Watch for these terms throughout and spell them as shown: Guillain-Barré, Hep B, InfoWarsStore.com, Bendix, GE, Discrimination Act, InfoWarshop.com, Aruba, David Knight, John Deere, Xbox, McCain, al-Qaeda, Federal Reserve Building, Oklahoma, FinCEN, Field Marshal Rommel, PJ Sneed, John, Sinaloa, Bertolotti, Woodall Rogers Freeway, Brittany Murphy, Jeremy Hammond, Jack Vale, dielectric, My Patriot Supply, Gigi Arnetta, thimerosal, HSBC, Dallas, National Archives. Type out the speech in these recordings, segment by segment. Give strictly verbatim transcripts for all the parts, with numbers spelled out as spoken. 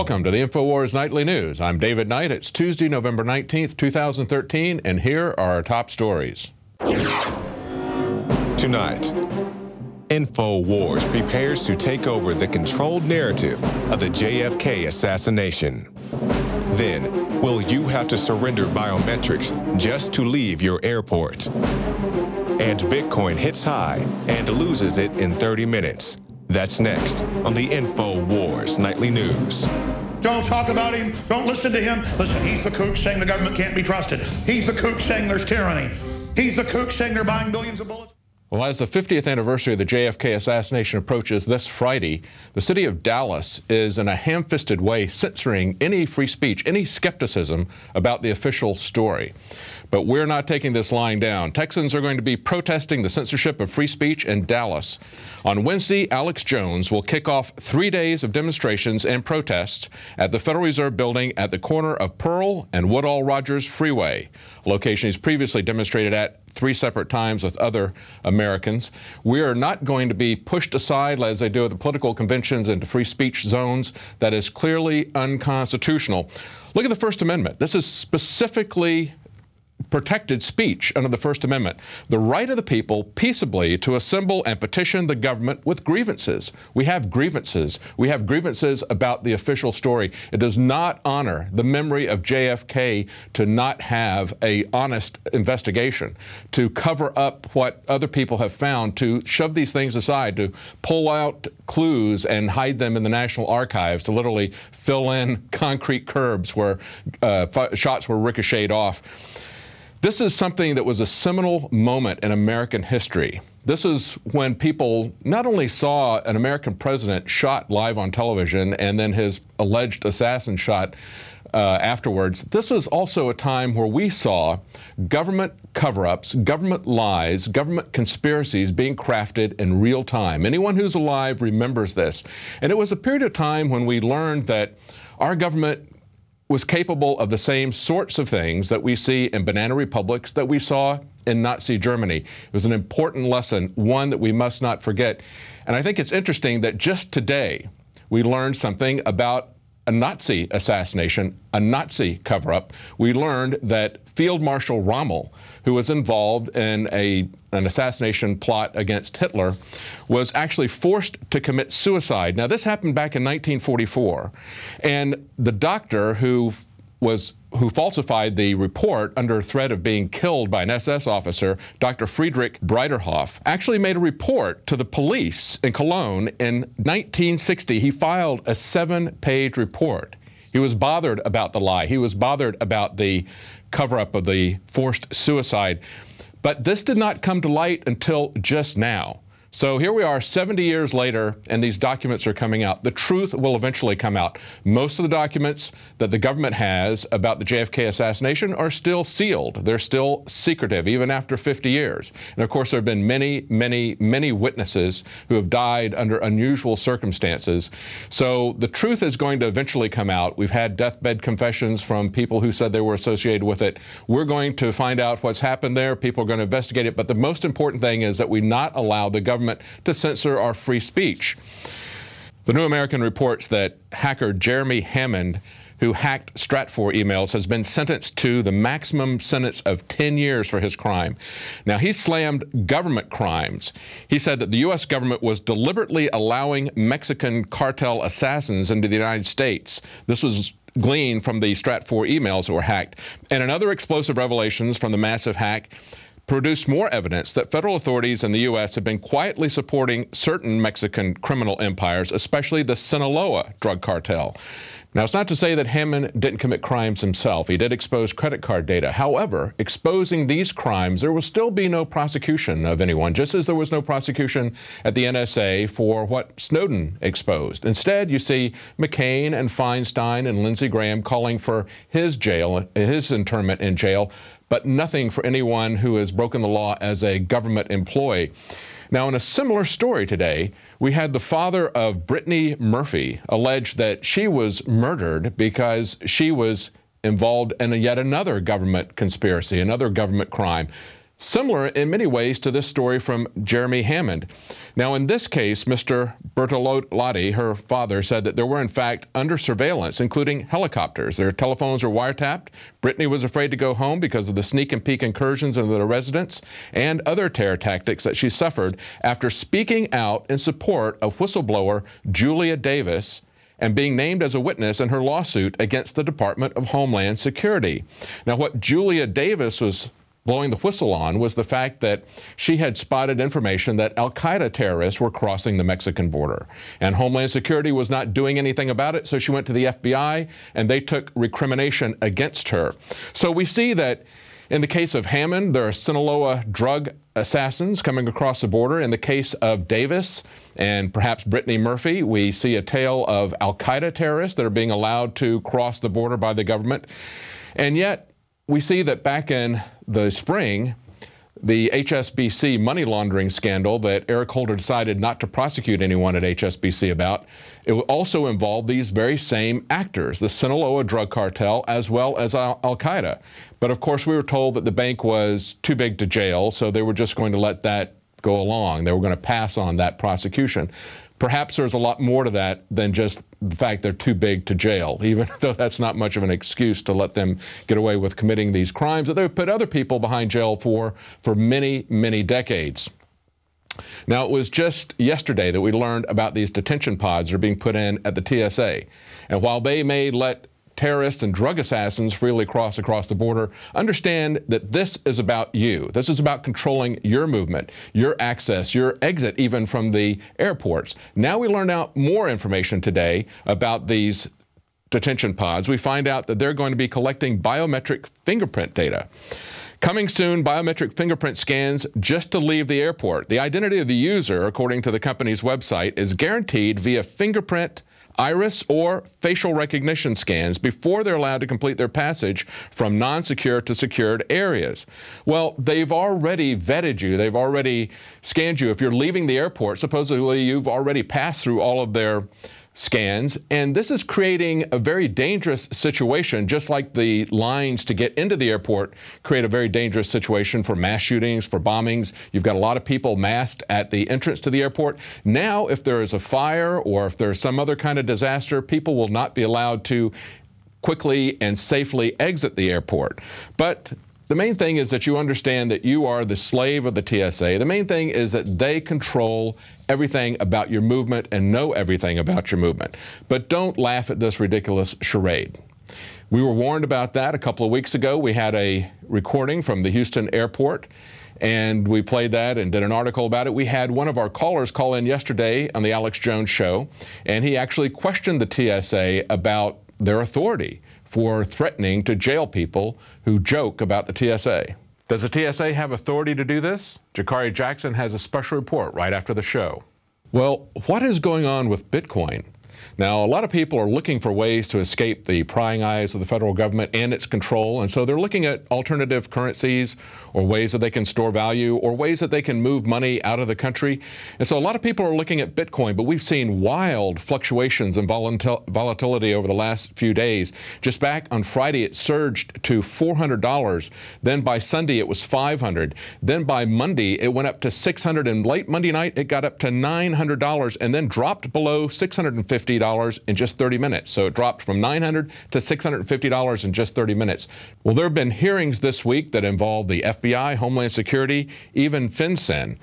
Welcome to the InfoWars Nightly News. I'm David Knight. It's Tuesday, November nineteenth, two thousand thirteen, and here are our top stories. Tonight, InfoWars prepares to take over the controlled narrative of the J F K assassination. Then, will you have to surrender biometrics just to leave your airport? And Bitcoin hits high and loses it in thirty minutes. That's next on the InfoWars Nightly News. Don't talk about him. Don't listen to him. Listen, he's the kook saying the government can't be trusted. He's the kook saying there's tyranny. He's the kook saying they're buying billions of bullets. Well, as the fiftieth anniversary of the J F K assassination approaches this Friday, the city of Dallas is in a ham-fisted way censoring any free speech, any skepticism about the official story. But we're not taking this lying down. Texans are going to be protesting the censorship of free speech in Dallas. On Wednesday, Alex Jones will kick off three days of demonstrations and protests at the Federal Reserve Building at the corner of Pearl and Woodall Rogers Freeway, a location he's previously demonstrated at three separate times with other Americans. We are not going to be pushed aside as they do at the political conventions into free speech zones. That is clearly unconstitutional. Look at the First Amendment. This is specifically protected speech under the First Amendment. The right of the people peaceably to assemble and petition the government with grievances. We have grievances. We have grievances about the official story. It does not honor the memory of J F K to not have an honest investigation, to cover up what other people have found, to shove these things aside, to pull out clues and hide them in the National Archives, to literally fill in concrete curbs where uh, shots were ricocheted off. This is something that was a seminal moment in American history. This is when people not only saw an American president shot live on television and then his alleged assassin shot uh, afterwards. This was also a time where we saw government cover-ups, government lies, government conspiracies being crafted in real time. Anyone who's alive remembers this. And it was a period of time when we learned that our government was capable of the same sorts of things that we see in banana republics that we saw in Nazi Germany. It was an important lesson, one that we must not forget. And I think it's interesting that just today we learned something about a Nazi assassination, a Nazi cover-up. We learned that Field Marshal Rommel, who was involved in a, an assassination plot against Hitler, was actually forced to commit suicide. Now, this happened back in nineteen forty-four, and the doctor who was who falsified the report under threat of being killed by an S S officer, Doctor Friedrich Breiterhoff, actually made a report to the police in Cologne in nineteen sixty. He filed a seven-page report. He was bothered about the lie. He was bothered about the cover-up of the forced suicide. But this did not come to light until just now. So here we are seventy years later, and these documents are coming out. The truth will eventually come out. Most of the documents that the government has about the J F K assassination are still sealed. They're still secretive, even after fifty years. And of course, there have been many, many, many witnesses who have died under unusual circumstances. So the truth is going to eventually come out. We've had deathbed confessions from people who said they were associated with it. We're going to find out what's happened there. People are going to investigate it. But the most important thing is that we not allow the government to censor our free speech. The New American reports that hacker Jeremy Hammond, who hacked Stratfor emails, has been sentenced to the maximum sentence of ten years for his crime. Now, he slammed government crimes. He said that the U S government was deliberately allowing Mexican cartel assassins into the United States. This was gleaned from the Stratfor emails that were hacked. And another explosive revelations from the massive hack produced more evidence that federal authorities in the U S have been quietly supporting certain Mexican criminal empires, especially the Sinaloa drug cartel. Now, it's not to say that Hammond didn't commit crimes himself. He did expose credit card data. However, exposing these crimes, there will still be no prosecution of anyone, just as there was no prosecution at the N S A for what Snowden exposed. Instead, you see McCain and Feinstein and Lindsey Graham calling for his jail, his internment in jail, but nothing for anyone who has broken the law as a government employee. Now, in a similar story today, we had the father of Brittany Murphy allege that she was murdered because she was involved in a yet another government conspiracy, another government crime. similar in many ways to this story from Jeremy Hammond. Now, in this case, Mister Bertolotti, her father, said that there were, in fact, under surveillance, including helicopters. Their telephones were wiretapped. Brittany was afraid to go home because of the sneak and peek incursions into their residence and other terror tactics that she suffered after speaking out in support of whistleblower Julia Davis and being named as a witness in her lawsuit against the Department of Homeland Security. Now, what Julia Davis was blowing the whistle on was the fact that she had spotted information that al-Qaeda terrorists were crossing the Mexican border. And Homeland Security was not doing anything about it, so she went to the F B I, and they took recrimination against her. So we see that in the case of Hammond, there are Sinaloa drug assassins coming across the border. In the case of Davis and perhaps Brittany Murphy, we see a tale of al-Qaeda terrorists that are being allowed to cross the border by the government. And yet, we see that back in the spring, the H S B C money laundering scandal that Eric Holder decided not to prosecute anyone at H S B C about, it also involved these very same actors, the Sinaloa drug cartel as well as al-Qaeda. But of course, we were told that the bank was too big to jail, so they were just going to let that go along. They were going to pass on that prosecution. Perhaps there's a lot more to that than just the fact they're too big to jail, even though that's not much of an excuse to let them get away with committing these crimes that they've put other people behind jail for for many, many decades. Now, it was just yesterday that we learned about these detention pods that are being put in at the T S A. And while they may let terrorists and drug assassins freely cross across the border, understand that this is about you. This is about controlling your movement, your access, your exit, even from the airports. Now we learn out more information today about these detention pods. We find out that they're going to be collecting biometric fingerprint data. Coming soon, biometric fingerprint scans just to leave the airport. The identity of the user, according to the company's website, is guaranteed via fingerprint, iris, or facial recognition scans before they're allowed to complete their passage from non-secure to secured areas. Well, they've already vetted you. They've already scanned you. If you're leaving the airport, supposedly you've already passed through all of their scans, and this is creating a very dangerous situation, just like the lines to get into the airport create a very dangerous situation for mass shootings, for bombings. You've got a lot of people massed at the entrance to the airport. Now, if there is a fire or if there's some other kind of disaster, people will not be allowed to quickly and safely exit the airport. But the main thing is that you understand that you are the slave of the T S A. The main thing is that they control everything about your movement and know everything about your movement. But don't laugh at this ridiculous charade. We were warned about that a couple of weeks ago. We had a recording from the Houston airport, and we played that and did an article about it. We had one of our callers call in yesterday on the Alex Jones show, and he actually questioned the T S A about their authority for threatening to jail people who joke about the T S A. Does the T S A have authority to do this? Jakari Jackson has a special report right after the show. Well, what is going on with Bitcoin? Now, a lot of people are looking for ways to escape the prying eyes of the federal government and its control, and so they're looking at alternative currencies or ways that they can store value or ways that they can move money out of the country. And so a lot of people are looking at Bitcoin, but we've seen wild fluctuations in volatility over the last few days. Just back on Friday, it surged to four hundred dollars. Then by Sunday, it was five hundred dollars. Then by Monday, it went up to six hundred dollars, and late Monday night, it got up to nine hundred dollars and then dropped below six hundred fifty dollars in just thirty minutes. So it dropped from nine hundred dollars to six hundred fifty dollars in just thirty minutes. Well, there have been hearings this week that involve the F B I, Homeland Security, even FinCEN.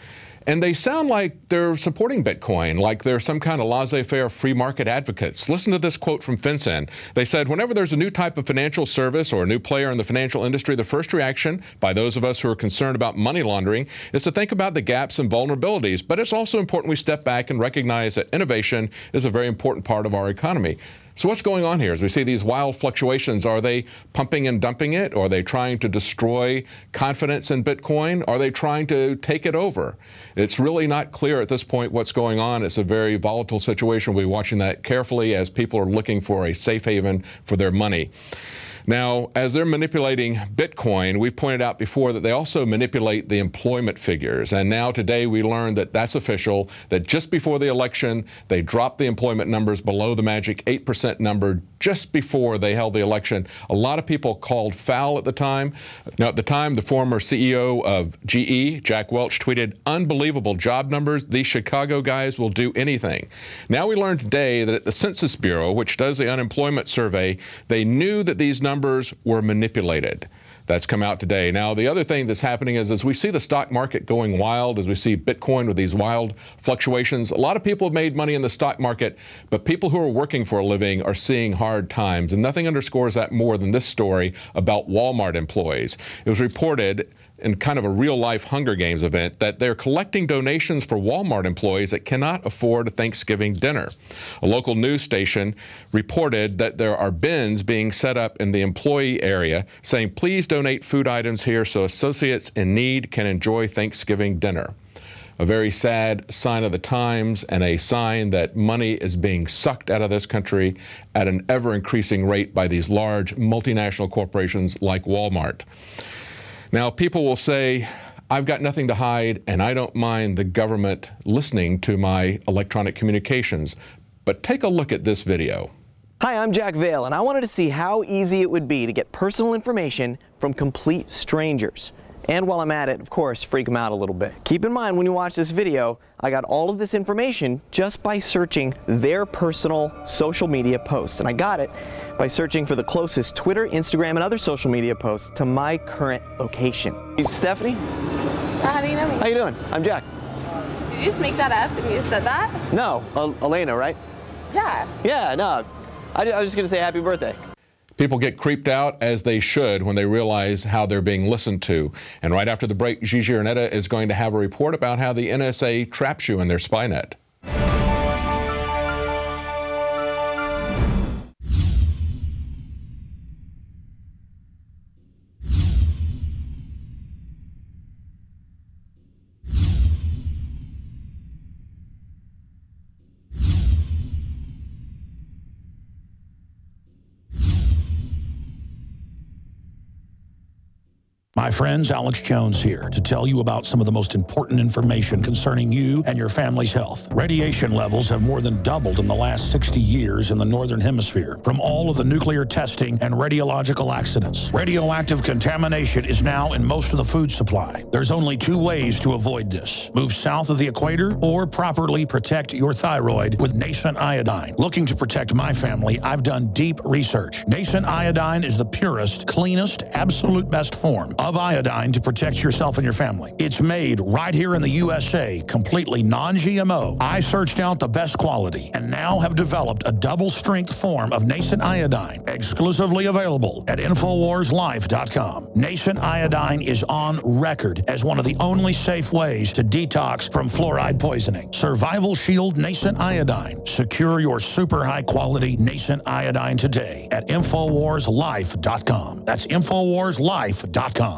And they sound like they're supporting Bitcoin, like they're some kind of laissez-faire free market advocates. Listen to this quote from FinCEN. They said, whenever there's a new type of financial service or a new player in the financial industry, the first reaction by those of us who are concerned about money laundering is to think about the gaps and vulnerabilities. But it's also important we step back and recognize that innovation is a very important part of our economy. So what's going on here as we see these wild fluctuations? Are they pumping and dumping it? Are they trying to destroy confidence in Bitcoin? Are they trying to take it over? It's really not clear at this point what's going on. It's a very volatile situation. We'll be watching that carefully as people are looking for a safe haven for their money. Now, as they're manipulating Bitcoin, we've pointed out before that they also manipulate the employment figures. And now today we learned that that's official, that just before the election, they dropped the employment numbers below the magic eight percent number just before they held the election. A lot of people called foul at the time. Now, at the time, the former C E O of G E, Jack Welch, tweeted, "Unbelievable job numbers. These Chicago guys will do anything." Now we learned today that at the Census Bureau, which does the unemployment survey, they knew that these numbers were manipulated. That's come out today. Now, the other thing that's happening is as we see the stock market going wild, as we see Bitcoin with these wild fluctuations, a lot of people have made money in the stock market, but people who are working for a living are seeing hard times. And nothing underscores that more than this story about Walmart employees. It was reported in kind of a real-life Hunger Games event that they're collecting donations for Walmart employees that cannot afford a Thanksgiving dinner. A local news station reported that there are bins being set up in the employee area saying, "Please donate food items here so associates in need can enjoy Thanksgiving dinner." A very sad sign of the times and a sign that money is being sucked out of this country at an ever-increasing rate by these large multinational corporations like Walmart. Now, people will say, "I've got nothing to hide, and I don't mind the government listening to my electronic communications." But take a look at this video. Hi, I'm Jack Vale, and I wanted to see how easy it would be to get personal information from complete strangers. And while I'm at it, of course, freak them out a little bit. Keep in mind, when you watch this video, I got all of this information just by searching their personal social media posts. And I got it by searching for the closest Twitter, Instagram, and other social media posts to my current location. Stephanie? How do you know me? How you doing? I'm Jack. Did you just make that up and you said that? No, El- Elena, right? Yeah. Yeah, no, I, I was just gonna say happy birthday. People get creeped out, as they should, when they realize how they're being listened to. And right after the break, Gigi Arnetta is going to have a report about how the N S A traps you in their spy net. My friends, Alex Jones here to tell you about some of the most important information concerning you and your family's health. Radiation levels have more than doubled in the last sixty years in the Northern Hemisphere from all of the nuclear testing and radiological accidents. Radioactive contamination is now in most of the food supply. There's only two ways to avoid this. Move south of the equator or properly protect your thyroid with nascent iodine. Looking to protect my family, I've done deep research. Nascent iodine is the purest, cleanest, absolute best form of iodine to protect yourself and your family. It's made right here in the U S A, completely non G M O. I searched out the best quality and now have developed a double-strength form of nascent iodine, exclusively available at InfoWars Life dot com. Nascent iodine is on record as one of the only safe ways to detox from fluoride poisoning. Survival Shield Nascent Iodine. Secure your super high-quality nascent iodine today at InfoWars Life dot com. That's InfoWars Life dot com.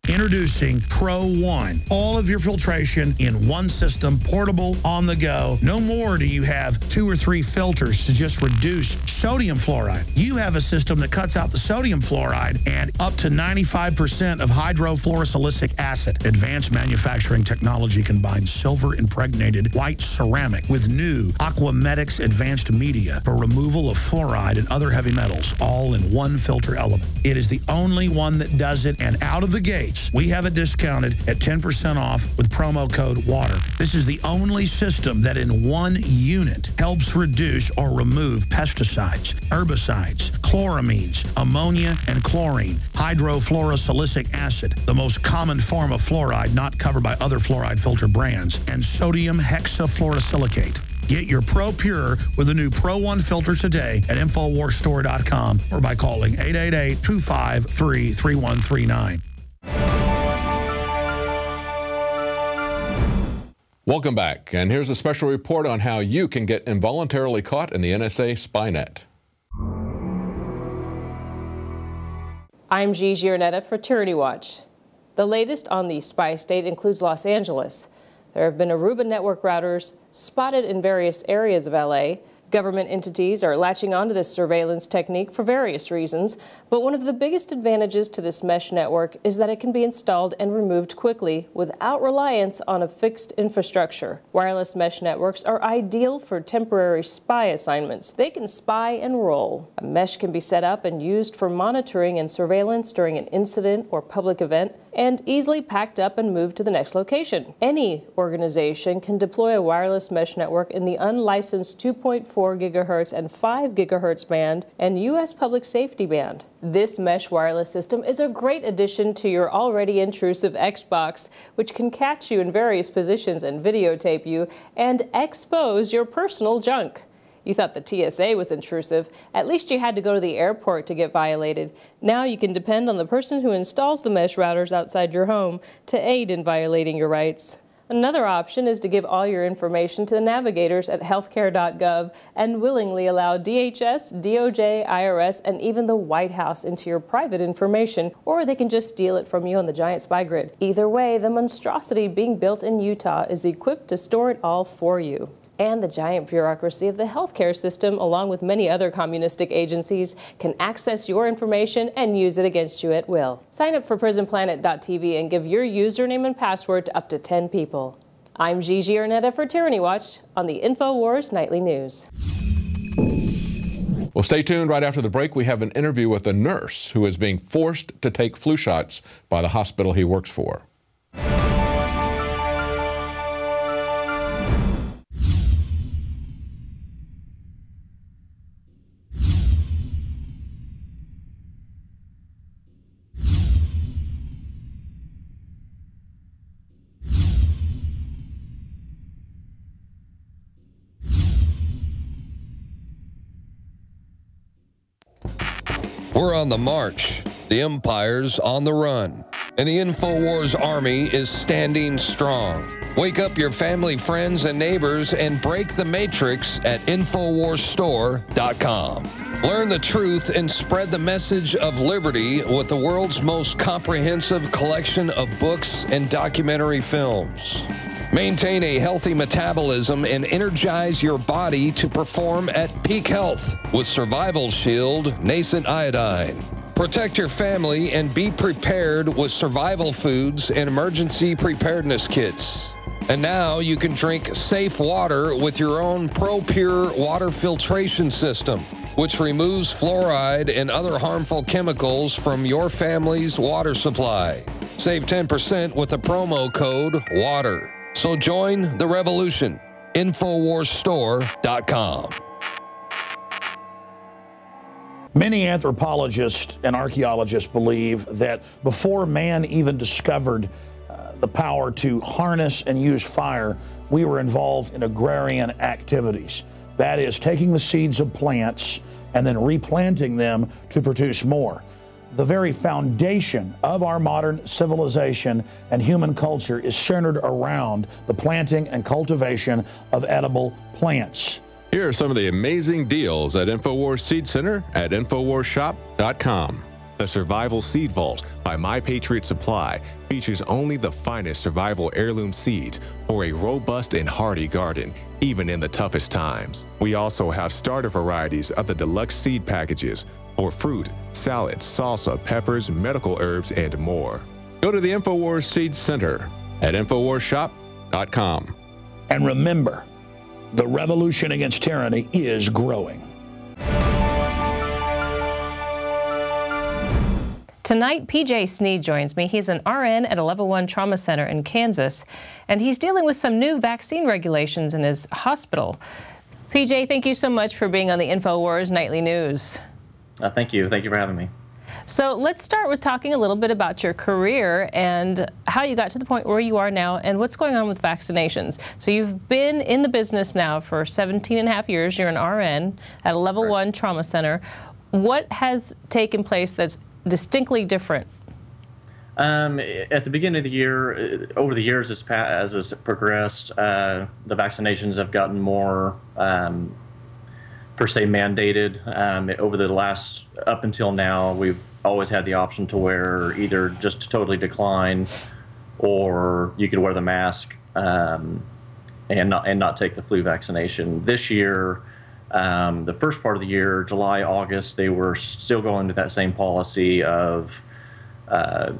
Introducing Pro One. All of your filtration in one system, portable, on the go. No more do you have two or three filters to just reduce sodium fluoride. You have a system that cuts out the sodium fluoride and up to ninety-five percent of hydrofluorosilicic acid. Advanced manufacturing technology combines silver impregnated white ceramic with new Aquamedics advanced media for removal of fluoride and other heavy metals, all in one filter element. It is the only one that does it, and out of the gate, we have it discounted at ten percent off with promo code WATER. This is the only system that in one unit helps reduce or remove pesticides, herbicides, chloramines, ammonia and chlorine, hydrofluorosilicic acid, the most common form of fluoride not covered by other fluoride filter brands, and sodium hexafluorosilicate. Get your Pro Pure with the new Pro One filter today at InfoWars Store dot com or by calling eight eight eight, two five three, three one three nine. Welcome back, and here's a special report on how you can get involuntarily caught in the N S A spynet. I'm Gigi Arnetta for Tyranny Watch. The latest on the spy state includes Los Angeles. There have been Aruba network routers spotted in various areas of L A. Government entities are latching onto this surveillance technique for various reasons, but one of the biggest advantages to this mesh network is that it can be installed and removed quickly without reliance on a fixed infrastructure. Wireless mesh networks are ideal for temporary spy assignments. They can spy and roll. A mesh can be set up and used for monitoring and surveillance during an incident or public event, and easily packed up and moved to the next location. Any organization can deploy a wireless mesh network in the unlicensed two point four gigahertz and five gigahertz band and U S public safety band. This mesh wireless system is a great addition to your already intrusive Xbox, which can catch you in various positions and videotape you and expose your personal junk. You thought the T S A was intrusive. At least you had to go to the airport to get violated. Now you can depend on the person who installs the mesh routers outside your home to aid in violating your rights. Another option is to give all your information to the navigators at healthcare dot gov and willingly allow D H S, D O J, I R S, and even the White House into your private information, or they can just steal it from you on the giant spy grid. Either way, the monstrosity being built in Utah is equipped to store it all for you. And the giant bureaucracy of the healthcare system, along with many other communistic agencies, can access your information and use it against you at will. Sign up for Prison Planet dot T V and give your username and password to up to ten people. I'm Gigi Arnetta for Tyranny Watch on the InfoWars Nightly News. Well, stay tuned. Right after the break, we have an interview with a nurse who is being forced to take flu shots by the hospital he works for. We're on the march, the empire's on the run, and the InfoWars army is standing strong. Wake up your family, friends, and neighbors and break the matrix at InfoWars Store dot com. Learn the truth and spread the message of liberty with the world's most comprehensive collection of books and documentary films. Maintain a healthy metabolism and energize your body to perform at peak health with Survival Shield Nascent Iodine. Protect your family and be prepared with survival foods and emergency preparedness kits. And now you can drink safe water with your own ProPure water filtration system, which removes fluoride and other harmful chemicals from your family's water supply. Save ten percent with the promo code WATER. So join the revolution. InfoWars Store dot com. Many anthropologists and archaeologists believe that before man even discovered uh, the power to harness and use fire, we were involved in agrarian activities. That is, taking the seeds of plants and then replanting them to produce more. The very foundation of our modern civilization and human culture is centered around the planting and cultivation of edible plants. Here are some of the amazing deals at InfoWars Seed Center at InfoWars Shop dot com. The Survival Seed Vault by My Patriot Supply features only the finest survival heirloom seeds for a robust and hardy garden, even in the toughest times. We also have starter varieties of the deluxe seed packages for fruit, salad, salsa, peppers, medical herbs, and more. Go to the InfoWars Seed Center at InfoWars Shop dot com. And remember, the revolution against tyranny is growing. Tonight, P J Sneed joins me. He's an R N at a Level one Trauma Center in Kansas, and he's dealing with some new vaccine regulations in his hospital. P J, thank you so much for being on the InfoWars Nightly News. Uh, thank you. Thank you for having me. So let's start with talking a little bit about your career and how you got to the point where you are now and what's going on with vaccinations. So you've been in the business now for seventeen and a half years. You're an R N at a level Correct. one trauma center. What has taken place that's distinctly different? Um, at the beginning of the year, over the years as, as it's progressed, uh, the vaccinations have gotten more um, per se mandated. Um, over the last, up until now, we've always had the option to wear either just totally decline, or you could wear the mask um, and not and not take the flu vaccination. This year, Um, the first part of the year, July, August, they were still going to that same policy of uh,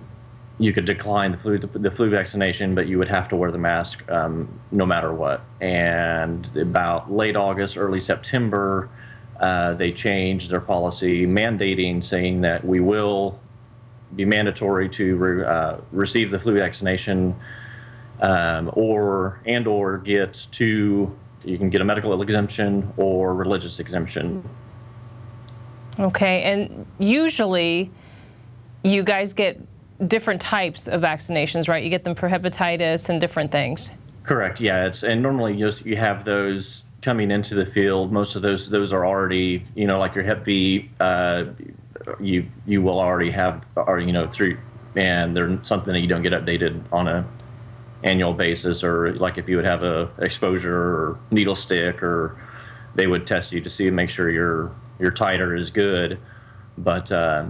you could decline the flu, the flu vaccination, but you would have to wear the mask um, no matter what. And about late August, early September, uh, they changed their policy, mandating, saying that we will be mandatory to re, uh, receive the flu vaccination um, or and or get two. You can get a medical exemption or religious exemption. Okay, and usually you guys get different types of vaccinations, right? You get them for hepatitis and different things. Correct, yeah. It's, and normally you, you have those coming into the field. Most of those those are already, you know, like your Hep B, uh, you, you will already have, or, you know, through, and they're something that you don't get updated on a annual basis, or like if you would have a exposure or needle stick, or they would test you to see and make sure your your titer is good. But uh,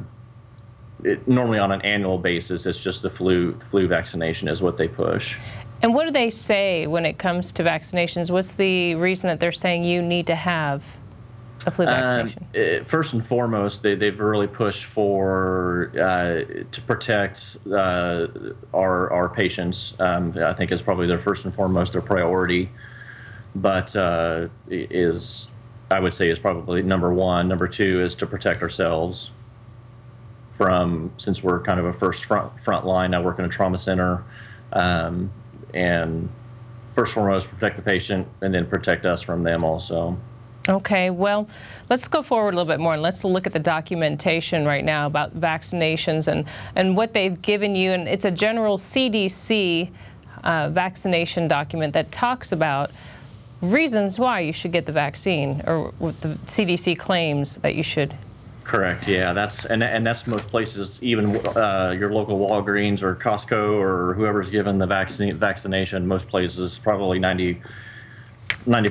it, normally on an annual basis, it's just the flu the flu vaccination is what they push. And what do they say when it comes to vaccinations? What's the reason that they're saying you need to have a flu vaccination? Um, it, first and foremost, they, they've really pushed for uh, to protect uh, our our patients. Um, I think is probably their first and foremost their priority, but uh, is I would say is probably number one. Number two is to protect ourselves from, since we're kind of a first front front line. I work in a trauma center, um, and first and foremost protect the patient, and then protect us from them also. Okay, well, let's go forward a little bit more and let's look at the documentation right now about vaccinations and, and what they've given you. And it's a general C D C uh, vaccination document that talks about reasons why you should get the vaccine, or what the C D C claims that you should. Correct, yeah, that's and, and that's most places, even uh, your local Walgreens or Costco or whoever's given the vaccine, vaccination, most places, probably ninety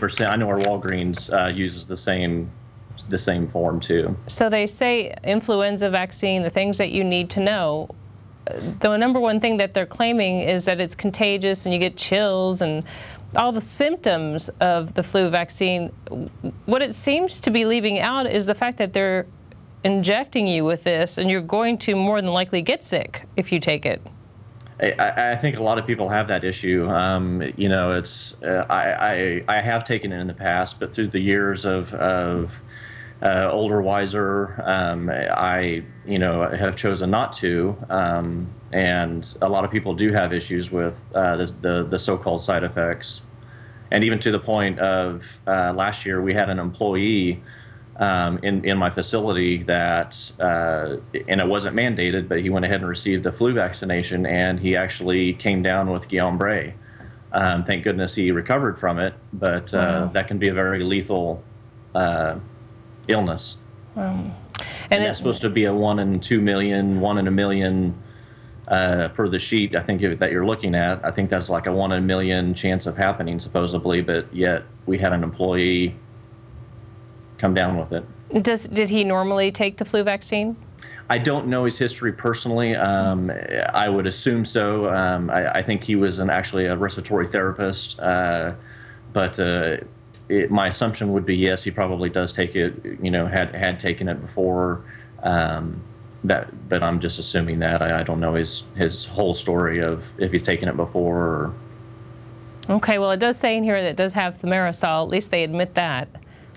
percent. I know our Walgreens uh, uses the same the same form too. So they say influenza vaccine, the things that you need to know. The number one thing that they're claiming is that it's contagious and you get chills and all the symptoms of the flu vaccine. What it seems to be leaving out is the fact that they're injecting you with this and you're going to more than likely get sick if you take it. I, I think a lot of people have that issue. Um, you know, it's uh, I, I I have taken it in the past, but through the years of of uh, older, wiser, um, I you know have chosen not to. Um, and a lot of people do have issues with uh, the the, the so-called side effects, and even to the point of uh, last year we had an employee Um, in, in my facility that, uh, and it wasn't mandated, but he went ahead and received the flu vaccination, and he actually came down with Guillain-Barré. Um, thank goodness he recovered from it, but uh, wow. That can be a very lethal uh, illness. Wow. And, and that's it, supposed to be a one in two million, one in a million uh, per the sheet, I think, that you're looking at. I think that's like a one in a million chance of happening, supposedly, but yet we had an employee come down with it. Does did he normally take the flu vaccine? I don't know his history personally. Um, I would assume so. Um, I, I think he was an actually a respiratory therapist, uh, but uh, it, my assumption would be yes, he probably does take it. You know, had had taken it before. Um, that, but I'm just assuming that. I, I don't know his his whole story of if he's taken it before. Or... Okay, well, it does say in here that it does have thimerosal. At least they admit that.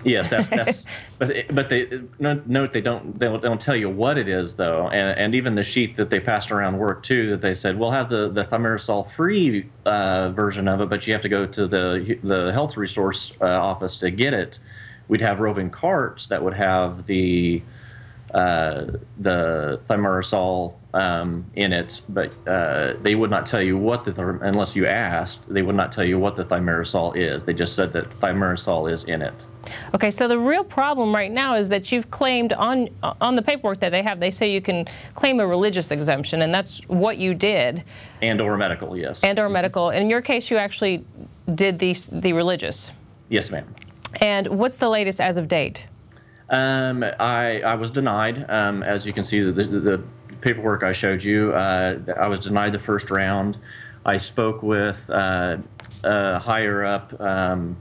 Yes, that's, that's but it, but they note they don't they don't tell you what it is though, and and even the sheet that they passed around worked too, that they said we'll have the the thimerosal free uh, version of it, but you have to go to the the health resource uh, office to get it. We'd have roving carts that would have the uh, the thimerosal um, in it, but uh, they would not tell you what the th unless you asked. They would not tell you what the thimerosal is. They just said that thimerosal is in it. Okay, so the real problem right now is that you've claimed on on the paperwork that they have, they say you can claim a religious exemption, and that's what you did. And or medical, yes. And or medical. In your case, you actually did the, the religious. Yes, ma'am. And what's the latest as of date? Um, I, I was denied. Um, as you can see, the, the, the paperwork I showed you, uh, I was denied the first round. I spoke with uh, a higher up um,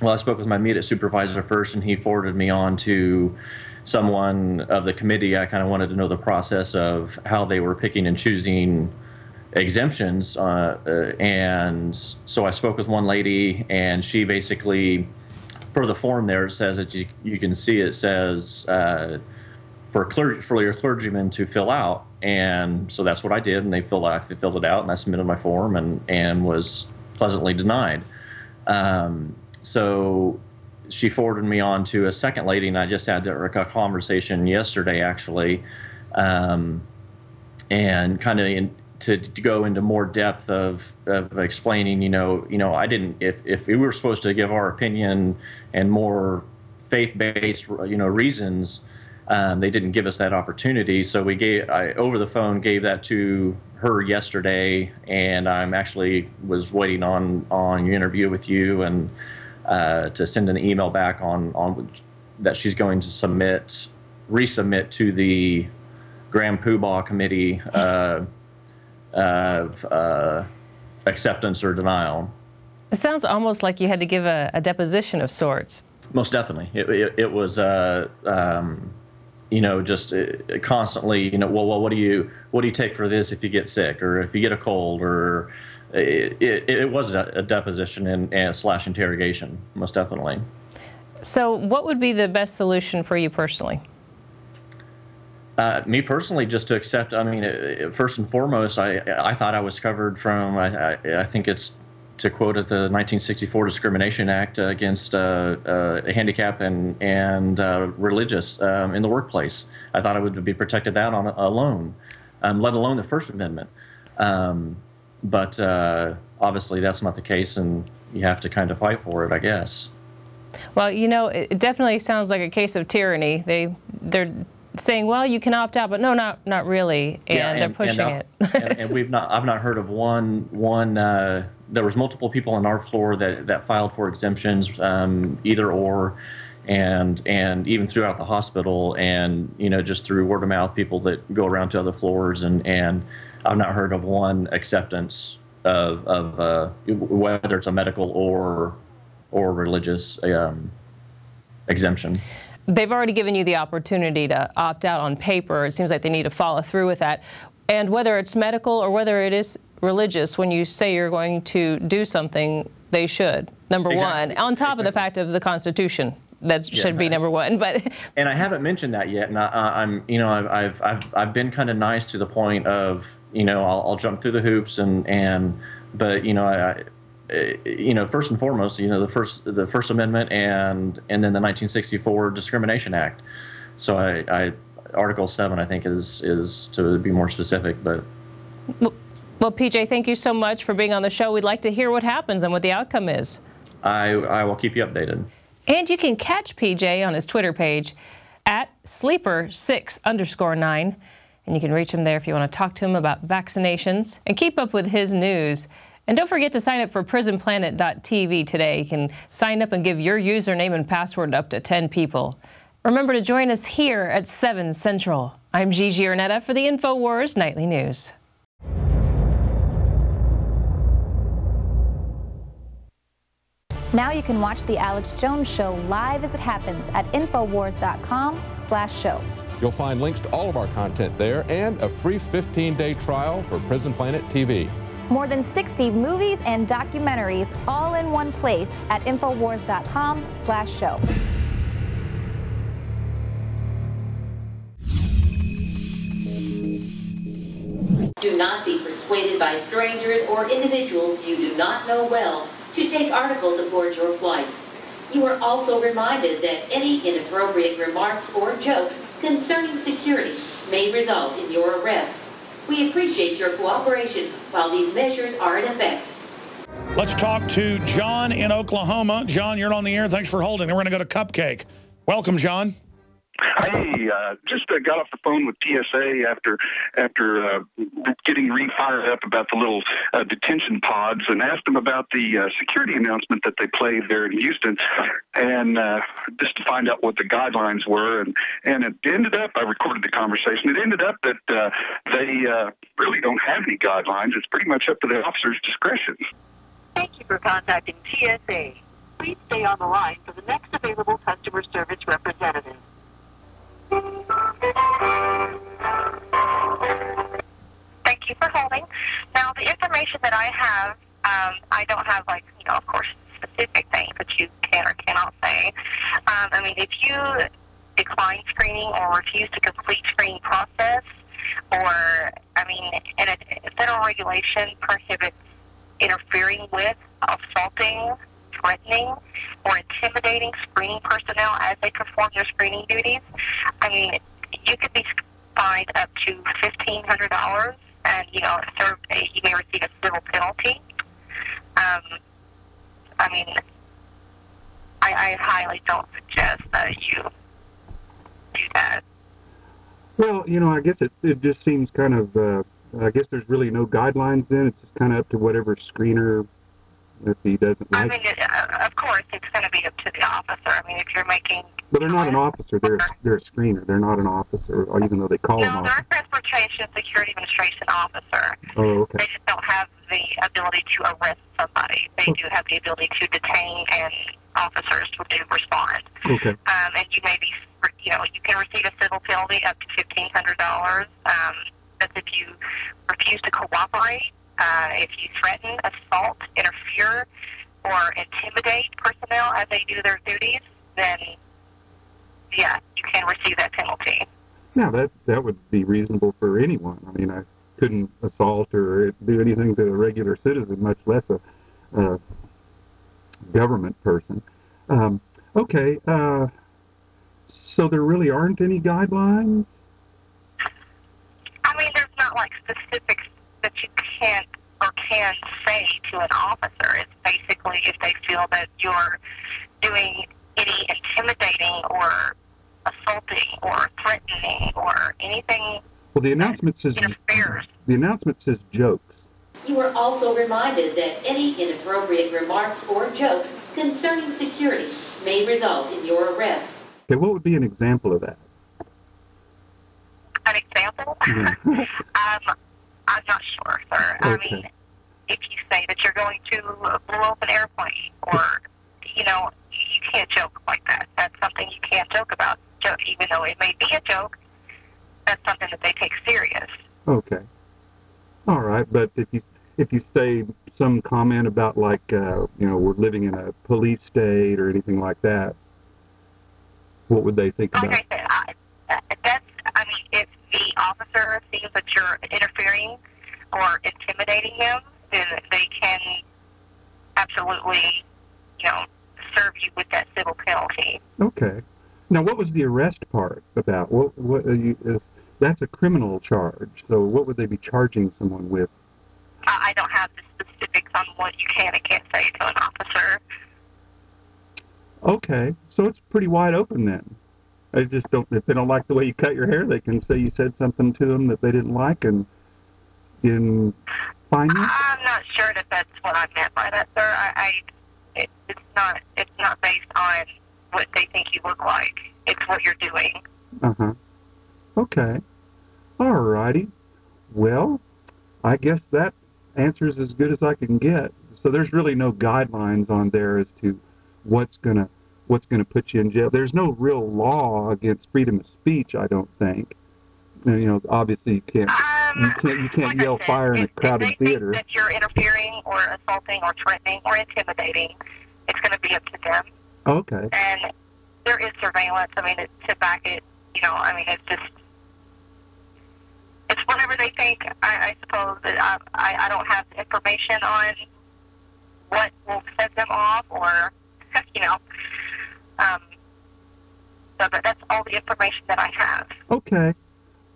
well, I spoke with my meetup supervisor first, and he forwarded me on to someone of the committee. I kind of wanted to know the process of how they were picking and choosing exemptions. Uh, uh, and so I spoke with one lady, and she basically, for the form there, it says that you, you can see it says uh, for, clergy, for your clergyman to fill out. And so that's what I did, and they filled, out, they filled it out, and I submitted my form and, and was pleasantly denied. Um, so she forwarded me on to a second lady, and I just had a conversation yesterday, actually, um, and kind of in, to, to go into more depth of, of explaining, you know, you know, I didn't, if, if we were supposed to give our opinion and more faith-based, you know, reasons, um, they didn't give us that opportunity. So we gave, I over the phone gave that to her yesterday, and I'm actually was waiting on, on your interview with you, and Uh, to send an email back on, on that she's going to submit, resubmit to the Grand Poobah Committee uh, of uh, acceptance or denial. It sounds almost like you had to give a, a deposition of sorts. Most definitely. It, it, it was, uh, um, you know, just uh, constantly, you know, well, well, what do you, what do you take for this if you get sick or if you get a cold or... It, it, it was a deposition and, and slash interrogation, most definitely. So what would be the best solution for you personally? Uh, me personally, just to accept, I mean, it, it, first and foremost, I, I thought I was covered from, I, I, I think it's, to quote it, the nineteen sixty-four Discrimination Act uh, against uh, uh, handicap and, and uh, religious um, in the workplace. I thought I would be protected that on alone, um, let alone the First Amendment. Um, But uh, obviously that's not the case, and you have to kind of fight for it, I guess. Well, you know, it definitely sounds like a case of tyranny. They, they're saying, well, you can opt out, but no, not, not really, and, yeah, and they're pushing and it. and, and we've not, I've not heard of one, one uh, there was multiple people on our floor that, that filed for exemptions, um, either or, and, and even throughout the hospital, and, you know, just through word of mouth, people that go around to other floors, and, and I've not heard of one acceptance of, of uh, whether it's a medical or or religious um, exemption. They've already given you the opportunity to opt out on paper. It seems like they need to follow through with that. And whether it's medical or whether it is religious, when you say you're going to do something, they should, number exactly. one, on top exactly. of the fact of the Constitution. That should yeah, be number one, but and I haven't mentioned that yet. And I, I'm, you know, I've, I've, I've been kind of nice to the point of, you know, I'll, I'll jump through the hoops and, and, but you know, I, I, you know, first and foremost, you know, the first, the First Amendment and, and then the nineteen sixty-four Discrimination Act. So I, I Article Seven, I think is, is to be more specific, but. Well, well, P J, thank you so much for being on the show. We'd like to hear what happens and what the outcome is. I, I will keep you updated. And you can catch P J on his Twitter page at sleeper six underscore nine. And you can reach him there if you want to talk to him about vaccinations and keep up with his news. And don't forget to sign up for Prison Planet dot T V today. You can sign up and give your username and password to up to ten people. Remember to join us here at seven Central. I'm Gigi Arnetta for the InfoWars Nightly News. Now you can watch The Alex Jones Show live as it happens at InfoWars dot com slash show. You'll find links to all of our content there and a free fifteen day trial for Prison Planet T V. More than sixty movies and documentaries all in one place at InfoWars dot com slash show. Do not be persuaded by strangers or individuals you do not know well to take articles aboard your flight. You are also reminded that any inappropriate remarks or jokes concerning security may result in your arrest. We appreciate your cooperation while these measures are in effect. Let's talk to John in Oklahoma. John, you're on the air. Thanks for holding. Then we're going to go to Cupcake. Welcome, John. Hey, uh, just uh, got off the phone with T S A after after uh, getting re-fired up about the little uh, detention pods, and asked them about the uh, security announcement that they played there in Houston, and uh, just to find out what the guidelines were. And, and it ended up, I recorded the conversation, it ended up that uh, they uh, really don't have any guidelines. It's pretty much up to the officer's discretion. Thank you for contacting T S A. Please stay on the line for the next available customer service representative. Thank you for holding. Now, the information that I have, um, I don't have, like, you know, of course, specific things that you can or cannot say. Um, I mean, if you decline screening or refuse to complete screening process, or, I mean, and a federal regulation prohibits interfering with, assaulting, threatening, or intimidating screening personnel as they perform their screening duties. I mean, you could be fined up to fifteen hundred dollars, and, you know, serve a, you may receive a civil penalty. Um, I mean, I, I highly don't suggest that you do that. Well, you know, I guess it, it just seems kind of, uh, I guess there's really no guidelines then. It's just kind of up to whatever screener, if he doesn't like. I mean, it, uh, of course, it's going to be up to the officer. I mean, if you're making... But they're not an officer. They're a, they're a screener. They're not an officer, or even though they call no, them officers. No, they're a Transportation Security Administration officer. Oh, okay. They just don't have the ability to arrest somebody. They oh. do have the ability to detain, and officers do respond. Okay. Um, and you may be... You know, you can receive a civil penalty up to fifteen hundred dollars. Um, that's if you refuse to cooperate, uh, if you threaten, assault, interfere, or intimidate personnel as they do their duties, then, yeah, you can receive that penalty. Yeah, that, that would be reasonable for anyone. I mean, I couldn't assault or do anything to a regular citizen, much less a, a government person. Um, okay, uh... So there really aren't any guidelines? I mean, there's not, like, specifics that you can't or can say to an officer. It's basically if they feel that you're doing any intimidating or assaulting or threatening or anything. Well, the announcement says interferes. The announcement says jokes. You were also reminded that any inappropriate remarks or jokes concerning security may result in your arrest. Okay, what would be an example of that? An example? Yeah. um, I'm not sure, sir. Okay. I mean, if you say that you're going to blow up an airplane, or, you know, you can't joke like that. That's something you can't joke about, joke, even though it may be a joke. That's something that they take serious. Okay. All right, but if you if you say some comment about, like, uh, you know, we're living in a police state or anything like that, what would they think about? Like I said, I, that's, I mean, if the officer sees that you're interfering or intimidating them, then they can absolutely, you know, serve you with that civil penalty. Okay. Now, what was the arrest part about? What, what are you, is, that's a criminal charge, so what would they be charging someone with? I don't have the specifics on what you can and can't say to an officer. Okay, so it's pretty wide open then. I just don't, if they don't like the way you cut your hair, they can say you said something to them that they didn't like and, and fine you? I'm not sure that that's what I meant by that, sir. I, I it, it's not, it's not based on what they think you look like. It's what you're doing. Uh-huh. Okay. All righty. Well, I guess that answer's as good as I can get. So there's really no guidelines on there as to what's gonna what's gonna put you in jail. There's no real law against freedom of speech, I don't think. You know, obviously you can't um, you can't you can't like yell said, fire in a crowded theater. If you're interfering or assaulting or threatening or intimidating, it's going to be up to them. Okay. And there is surveillance. I mean, it's to back it. You know, I mean, it's just it's whatever they think. I, I suppose that I, I I don't have information on what will set them off or. You know, um, so that, that's all the information that I have. Okay.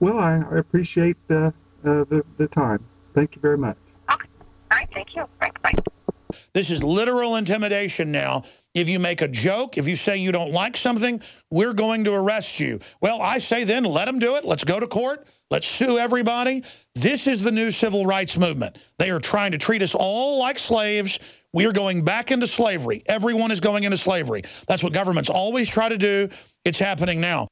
Well, I, I appreciate the, uh, the the time. Thank you very much. Okay. All right. Thank you. All right, bye. This is literal intimidation now. If you make a joke, if you say you don't like something, we're going to arrest you. Well, I say then let them do it. Let's go to court. Let's sue everybody. This is the new civil rights movement. They are trying to treat us all like slaves. We are going back into slavery. Everyone is going into slavery. That's what governments always try to do. It's happening now.